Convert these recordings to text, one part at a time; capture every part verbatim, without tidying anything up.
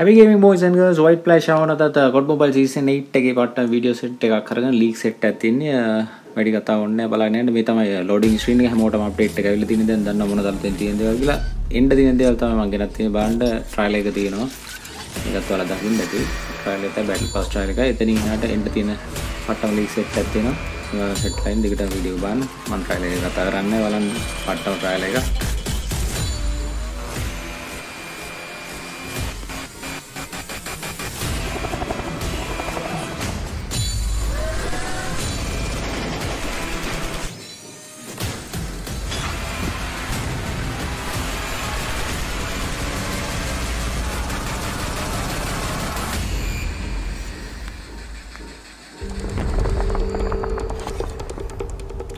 Happy gaming boys and girls, White Flash got mobile season eight take about video set take a leak set at in Medicata loading screen update take everything then the Namonathan end the end the band trial like the no trial at the battle pass trial end the patam leak set at the no set line digital video ban one trial like a run patam trial like a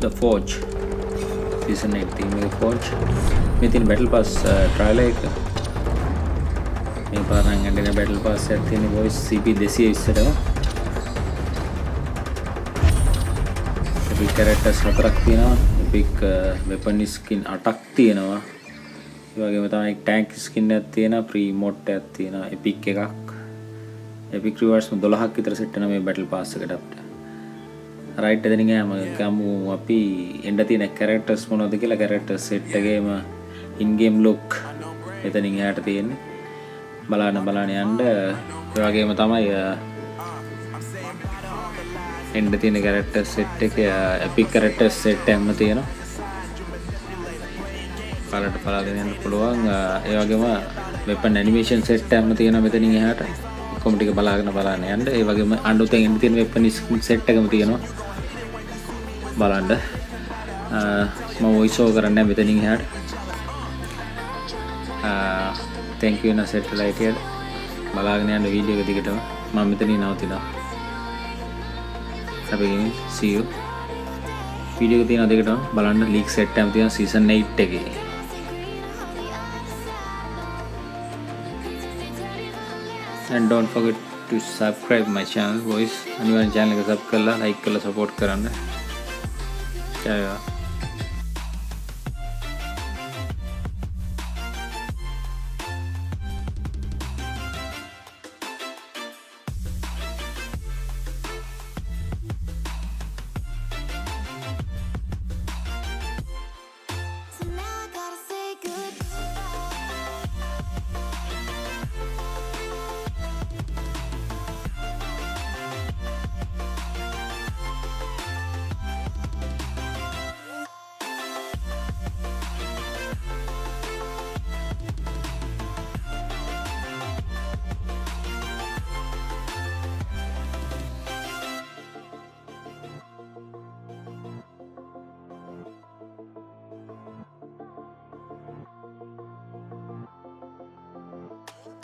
The Forge season eight theme Forge within battle pass uh, trial like me parang andina battle pass athini voice cp desi issadewa epic characters hatarak tiyenawa epic weapon skin atak tiyenawa e wagema thamai tank skin ekak tiyenawa pre mod ekak tiyenawa epic ekak epic rewards twelve k ithara set wenawa me battle pass ekata apita right එතනින් ගාම ගමු අපි එන්න තියෙන characters මොනවද කියලා character set එකේම in game look එතනින් එහාට තියෙන්නේ බලන්න බලන්න යන්න ඒ වගේම තමයි එන්න තියෙන character set එකේ epic character set එකක්ම තියෙනවා බලන්න බලන්න යන්න පුළුවන් ඒ වගේම weapon animation set එකක්ම තියෙනවා මෙතනින් එහාට කොම් ටික බලාගෙන බලන්න යන්න. ඒ වගේම අඬුතෙන් එන්න තියෙන වෙපන් ස්කින් සෙට් එකම තියෙනවා. බලන්න. මම වොයිස් ඕවර් කරන්නේ මෙතනින් එහාට. ආ thank you න සෙට් ලයිට් එක බලාගෙන යන්න වීඩියෝ එක දිගටම. මම මෙතනින් නවතිනවා. සබේගින් see you. වීඩියෝ එක තියෙනවා දිගටම බලන්න ලීක් සෙට් එකම තියෙනවා සීසන් eight එකේ. And don't forget to subscribe my channel boys anyone channel ko sub karla like karla support karanna jaya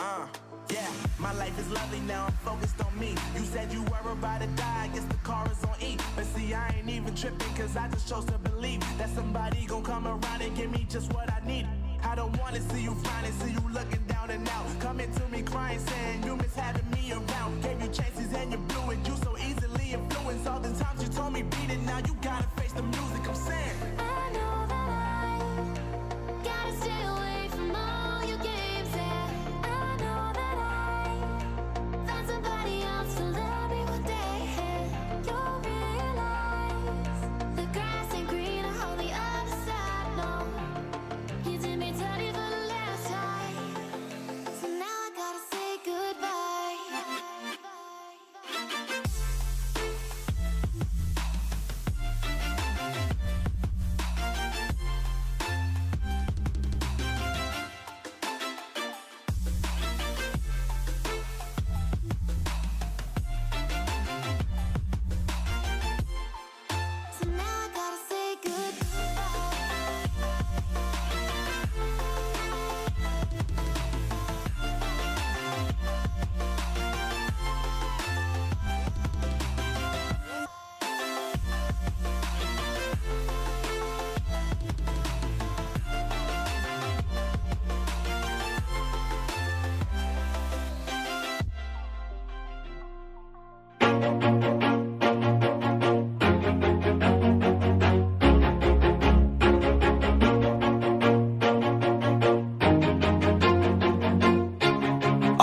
Uh, yeah, my life is lovely now, I'm focused on me. You said you were about to die, I guess the car is on E. But see, I ain't even tripping, cause I just chose to believe that somebody gon' come around and give me just what I need. I don't wanna see you finally, see you looking down and out, coming to me crying, saying you miss having me around. Gave you chances and you blew it, you so easily influenced. All the times you told me beat it, now you gotta face the music, I'm saying.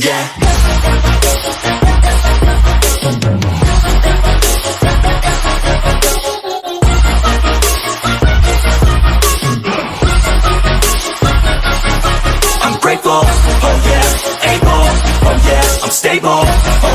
yeah. I'm grateful, oh yeah. Able, oh yeah. I'm stable, oh